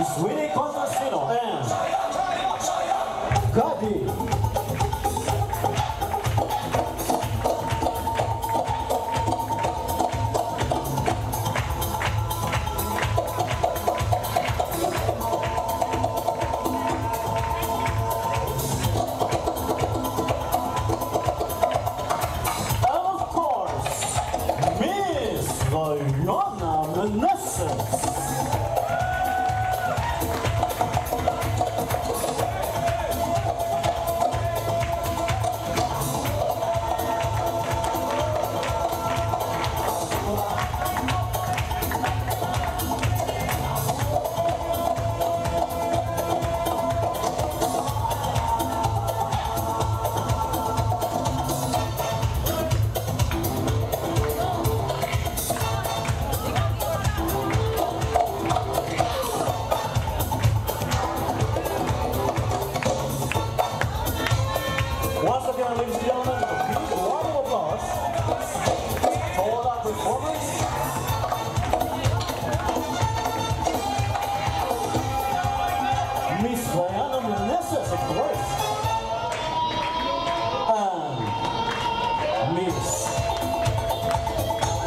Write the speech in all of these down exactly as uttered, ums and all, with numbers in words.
It's Willie Constantino and Gadi.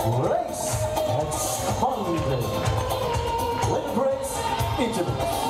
Grace, that's Conley. Lynn Grace, interview.